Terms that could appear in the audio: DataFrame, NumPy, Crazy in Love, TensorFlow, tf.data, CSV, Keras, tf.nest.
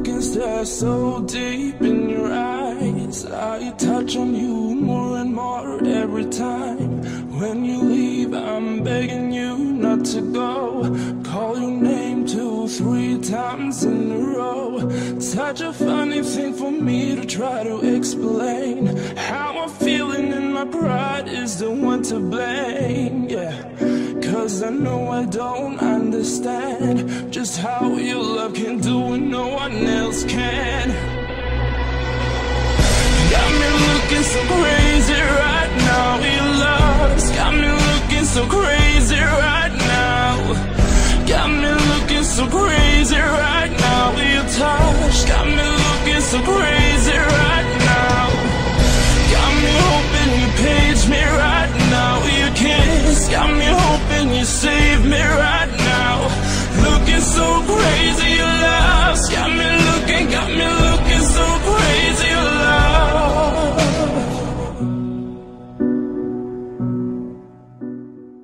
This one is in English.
look and stare so deep in your eyes. I touch on you more and more every time. When you leave, I'm begging you not to go. Call your name 2, 3 times in a row. Such a funny thing for me to try to explain. How I'm feeling and my pride is the one to blame, yeah. 'Cause I know I don't understand just how your love can do what no one else can. Got me looking so crazy right now, your love's got me looking so crazy right now. Got me looking so crazy right now, your touch got me looking so crazy right now. Got me hoping you page me right now, your kiss got me hoping you see